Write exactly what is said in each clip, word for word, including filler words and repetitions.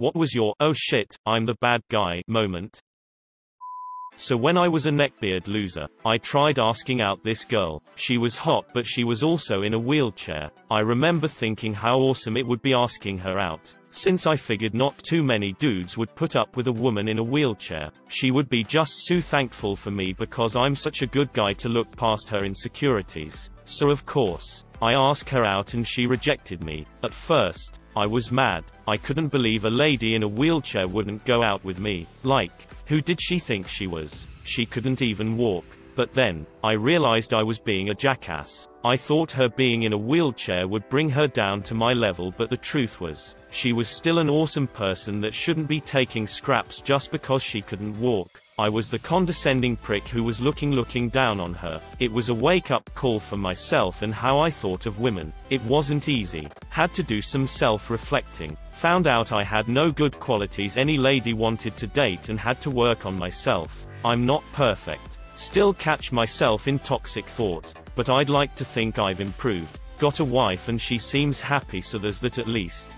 What was your "oh shit, I'm the bad guy" moment? So when I was a neckbeard loser, I tried asking out this girl. She was hot, but she was also in a wheelchair. I remember thinking how awesome it would be asking her out, since I figured not too many dudes would put up with a woman in a wheelchair. She would be just so thankful for me because I'm such a good guy to look past her insecurities. So of course, I asked her out and she rejected me. At first, I was mad. I couldn't believe a lady in a wheelchair wouldn't go out with me. Like, who did she think she was? She couldn't even walk. But then, I realized I was being a jackass. I thought her being in a wheelchair would bring her down to my level, but the truth was, she was still an awesome person that shouldn't be taking scraps just because she couldn't walk. I was the condescending prick who was looking looking down on her. It was a wake-up call for myself and how I thought of women. It wasn't easy. Had to do some self-reflecting. Found out I had no good qualities any lady wanted to date and had to work on myself. I'm not perfect. Still catch myself in toxic thought. But I'd like to think I've improved. Got a wife and she seems happy, so there's that at least.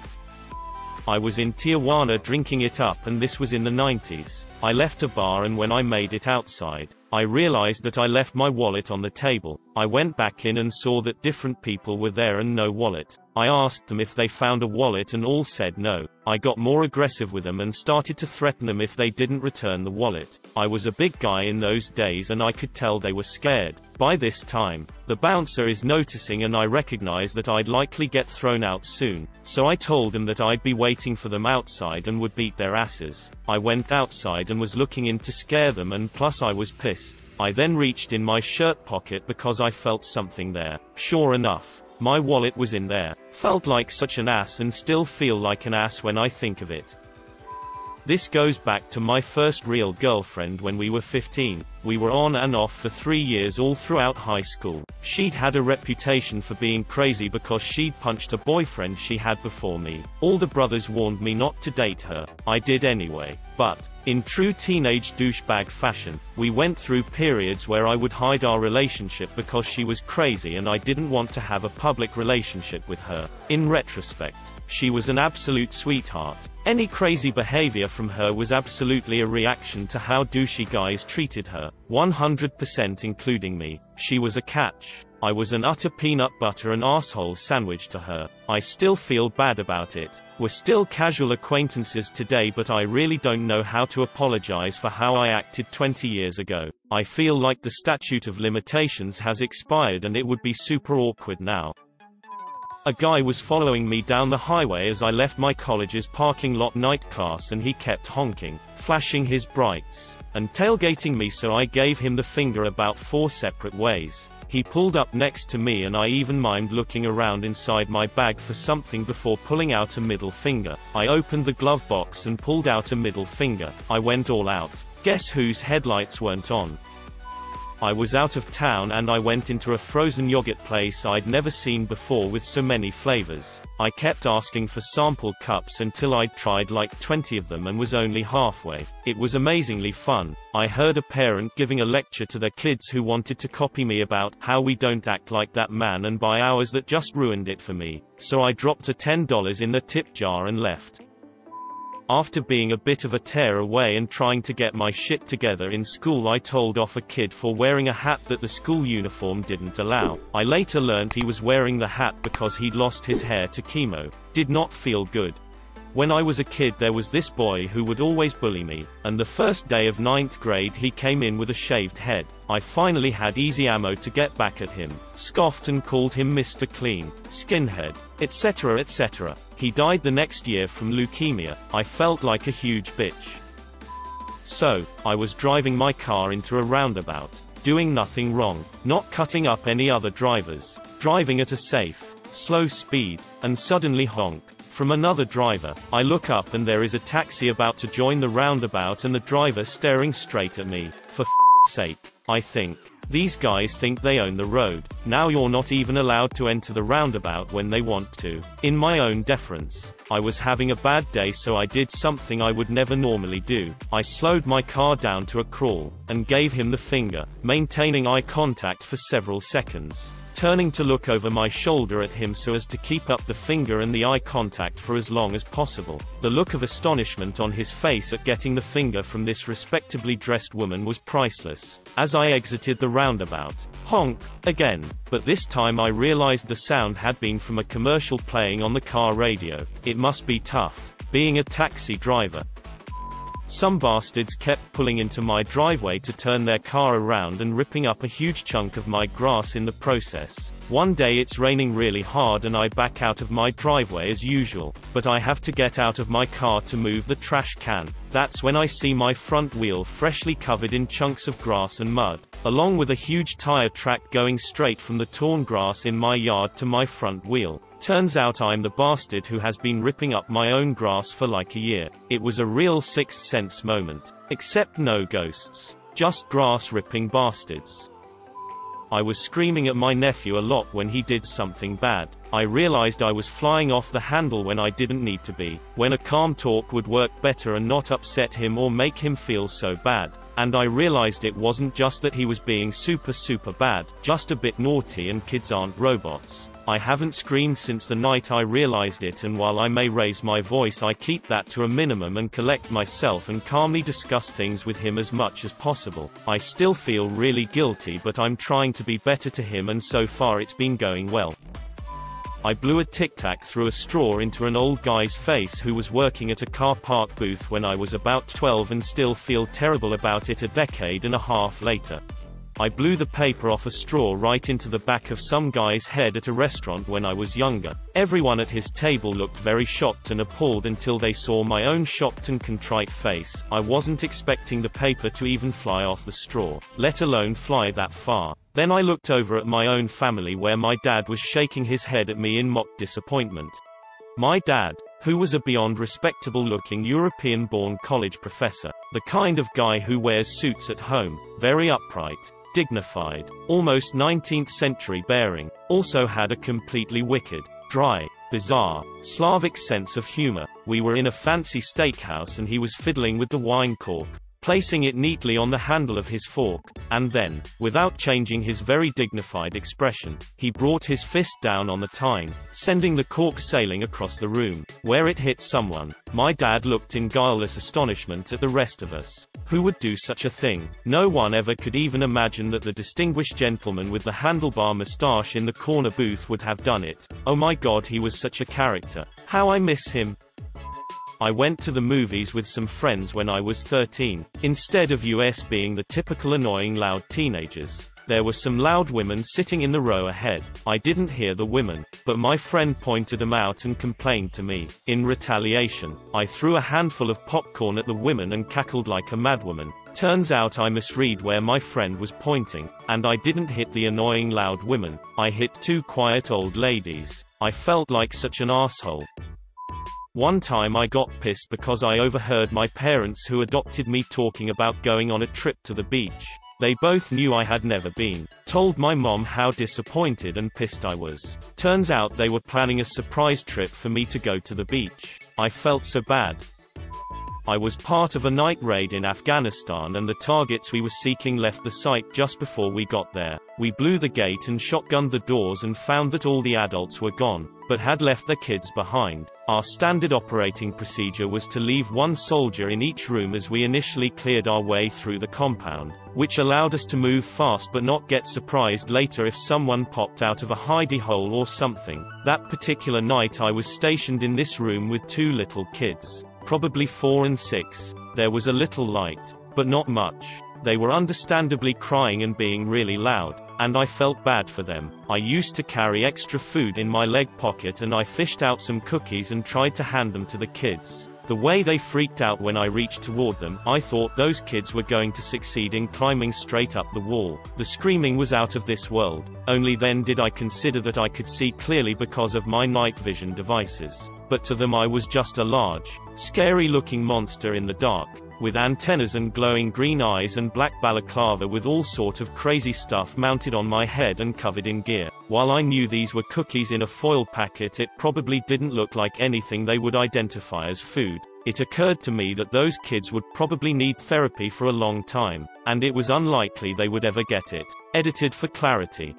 I was in Tijuana drinking it up, and this was in the nineties. I left a bar, and when I made it outside, I realized that I left my wallet on the table. I went back in and saw that different people were there and no wallet. I asked them if they found a wallet and all said no. I got more aggressive with them and started to threaten them if they didn't return the wallet. I was a big guy in those days and I could tell they were scared. By this time, the bouncer is noticing and I recognize that I'd likely get thrown out soon. So I told them that I'd be waiting for them outside and would beat their asses. I went outside and was looking in to scare them, and plus I was pissed. I then reached in my shirt pocket because I felt something there. Sure enough, my wallet was in there. Felt like such an ass and still feel like an ass when I think of it. This goes back to my first real girlfriend when we were fifteen. We were on and off for three years all throughout high school. She'd had a reputation for being crazy because she'd punched a boyfriend she had before me. All the brothers warned me not to date her. I did anyway. But, in true teenage douchebag fashion, we went through periods where I would hide our relationship because she was crazy and I didn't want to have a public relationship with her. In retrospect, she was an absolute sweetheart. Any crazy behavior from her was absolutely a reaction to how douchey guys treated her, one hundred percent including me. She was a catch. I was an utter peanut butter and asshole sandwich to her. I still feel bad about it. We're still casual acquaintances today, but I really don't know how to apologize for how I acted twenty years ago. I feel like the statute of limitations has expired and it would be super awkward now. A guy was following me down the highway as I left my college's parking lot night class, and he kept honking, flashing his brights, and tailgating me, so I gave him the finger about four separate ways. He pulled up next to me and I even mimed looking around inside my bag for something before pulling out a middle finger. I opened the glove box and pulled out a middle finger. I went all out. Guess whose headlights weren't on? I was out of town and I went into a frozen yogurt place I'd never seen before with so many flavors. I kept asking for sample cups until I'd tried like twenty of them and was only halfway. It was amazingly fun. I heard a parent giving a lecture to their kids who wanted to copy me about how we don't act like that man, and by hours that just ruined it for me. So I dropped a ten dollars in the tip jar and left. After being a bit of a tear away and trying to get my shit together in school, I told off a kid for wearing a hat that the school uniform didn't allow. I later learned he was wearing the hat because he'd lost his hair to chemo. Did not feel good. When I was a kid, there was this boy who would always bully me, and the first day of ninth grade he came in with a shaved head. I finally had easy ammo to get back at him, scoffed and called him Mister Clean, skinhead, et cetera et cetera. He died the next year from leukemia. I felt like a huge bitch. So, I was driving my car into a roundabout, doing nothing wrong, not cutting up any other drivers, driving at a safe, slow speed, and suddenly honk from another driver. I look up and there is a taxi about to join the roundabout and the driver staring straight at me. For f***'s sake, I think. These guys think they own the road. Now you're not even allowed to enter the roundabout when they want to. In my own defense, I was having a bad day, so I did something I would never normally do. I slowed my car down to a crawl, and gave him the finger, maintaining eye contact for several seconds. turning to look over my shoulder at him so as to keep up the finger and the eye contact for as long as possible. The look of astonishment on his face at getting the finger from this respectably dressed woman was priceless. As I exited the roundabout, honk, again, but this time I realized the sound had been from a commercial playing on the car radio. It must be tough, being a taxi driver. Some bastards kept pulling into my driveway to turn their car around and ripping up a huge chunk of my grass in the process. One day it's raining really hard and I back out of my driveway as usual, but I have to get out of my car to move the trash can. That's when I see my front wheel freshly covered in chunks of grass and mud, along with a huge tire track going straight from the torn grass in my yard to my front wheel. Turns out I'm the bastard who has been ripping up my own grass for like a year. It was a real sixth sense moment. Except no ghosts. Just grass ripping bastards. I was screaming at my nephew a lot when he did something bad. I realized I was flying off the handle when I didn't need to be, when a calm talk would work better and not upset him or make him feel so bad. And I realized it wasn't just that he was being super super bad, just a bit naughty and kids aren't robots. I haven't screamed since the night I realized it, and while I may raise my voice, I keep that to a minimum and collect myself and calmly discuss things with him as much as possible. I still feel really guilty, but I'm trying to be better to him, and so far it's been going well. I blew a tic-tac through a straw into an old guy's face who was working at a car park booth when I was about twelve and still feel terrible about it a decade and a half later. I blew the paper off a straw right into the back of some guy's head at a restaurant when I was younger. Everyone at his table looked very shocked and appalled until they saw my own shocked and contrite face. I wasn't expecting the paper to even fly off the straw, let alone fly that far. Then I looked over at my own family where my dad was shaking his head at me in mock disappointment. My dad, who was a beyond respectable-looking European-born college professor, the kind of guy who wears suits at home, very upright, dignified, almost nineteenth century bearing, also had a completely wicked, dry, bizarre, Slavic sense of humor. We were in a fancy steakhouse and he was fiddling with the wine cork, placing it neatly on the handle of his fork, and then, without changing his very dignified expression, he brought his fist down on the tine, sending the cork sailing across the room, where it hit someone. My dad looked in guileless astonishment at the rest of us. Who would do such a thing? No one ever could even imagine that the distinguished gentleman with the handlebar moustache in the corner booth would have done it. Oh my god, he was such a character. How I miss him. I went to the movies with some friends when I was thirteen. Instead of us being the typical annoying loud teenagers, there were some loud women sitting in the row ahead. I didn't hear the women, but my friend pointed them out and complained to me. In retaliation, I threw a handful of popcorn at the women and cackled like a madwoman. Turns out I misread where my friend was pointing, and I didn't hit the annoying loud women. I hit two quiet old ladies. I felt like such an asshole. One time I got pissed because I overheard my parents who adopted me talking about going on a trip to the beach. They both knew I had never been. Told my mom how disappointed and pissed I was. Turns out they were planning a surprise trip for me to go to the beach. I felt so bad. I was part of a night raid in Afghanistan and the targets we were seeking left the site just before we got there. We blew the gate and shotgunned the doors and found that all the adults were gone, but had left their kids behind. Our standard operating procedure was to leave one soldier in each room as we initially cleared our way through the compound, which allowed us to move fast but not get surprised later if someone popped out of a hidey hole or something. That particular night I was stationed in this room with two little kids. Probably four and six. There was a little light, but not much. They were understandably crying and being really loud, and I felt bad for them. I used to carry extra food in my leg pocket and I fished out some cookies and tried to hand them to the kids. The way they freaked out when I reached toward them, I thought those kids were going to succeed in climbing straight up the wall. The screaming was out of this world. Only then did I consider that I could see clearly because of my night vision devices. But to them I was just a large, scary-looking monster in the dark, with antennas and glowing green eyes and black balaclava with all sort of crazy stuff mounted on my head and covered in gear. While I knew these were cookies in a foil packet, it probably didn't look like anything they would identify as food. It occurred to me that those kids would probably need therapy for a long time, and it was unlikely they would ever get it. Edited for clarity.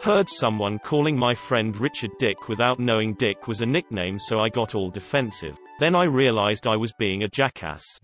Heard someone calling my friend Richard Dick without knowing Dick was a nickname, so I got all defensive. Then I realized I was being a jackass.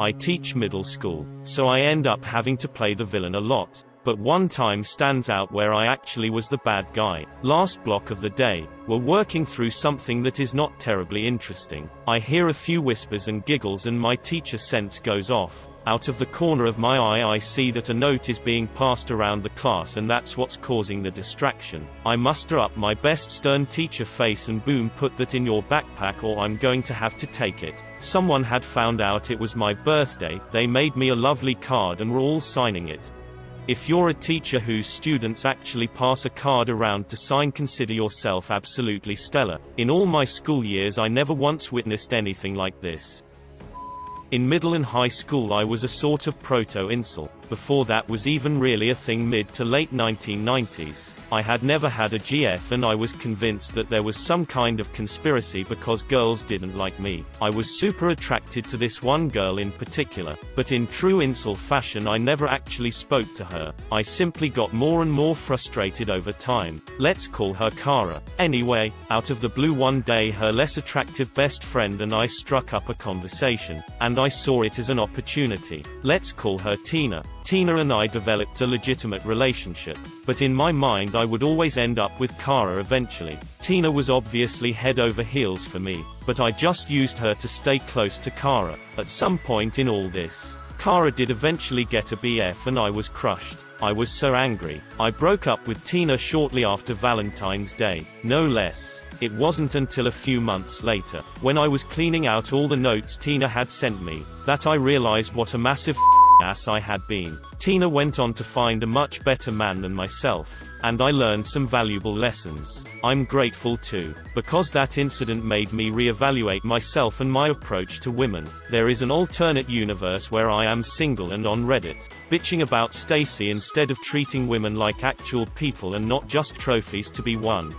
I teach middle school, so I end up having to play the villain a lot, but one time stands out where I actually was the bad guy. Last block of the day, we're working through something that is not terribly interesting. I hear a few whispers and giggles and my teacher sense goes off. Out of the corner of my eye I see that a note is being passed around the class, and that's what's causing the distraction. I muster up my best stern teacher face and boom, put that in your backpack or I'm going to have to take it. Someone had found out it was my birthday. They made me a lovely card and were all signing it. If you're a teacher whose students actually pass a card around to sign, consider yourself absolutely stellar. In all my school years I never once witnessed anything like this. In middle and high school I was a sort of proto-incel. Before that was even really a thing, mid to late nineteen nineties. I had never had a G F and I was convinced that there was some kind of conspiracy because girls didn't like me. I was super attracted to this one girl in particular, but in true incel fashion I never actually spoke to her. I simply got more and more frustrated over time. Let's call her Kara. Anyway, out of the blue one day her less attractive best friend and I struck up a conversation, and I saw it as an opportunity. Let's call her Tina. Tina and I developed a legitimate relationship, but in my mind I would always end up with Kara eventually. Tina was obviously head over heels for me, but I just used her to stay close to Kara. At some point in all this, Kara did eventually get a B F and I was crushed. I was so angry. I broke up with Tina shortly after Valentine's Day, no less. It wasn't until a few months later, when I was cleaning out all the notes Tina had sent me, that I realized what a massive ass I had been. Tina went on to find a much better man than myself, and I learned some valuable lessons. I'm grateful too, because that incident made me reevaluate myself and my approach to women. There is an alternate universe where I am single and on Reddit, bitching about Stacy instead of treating women like actual people and not just trophies to be won.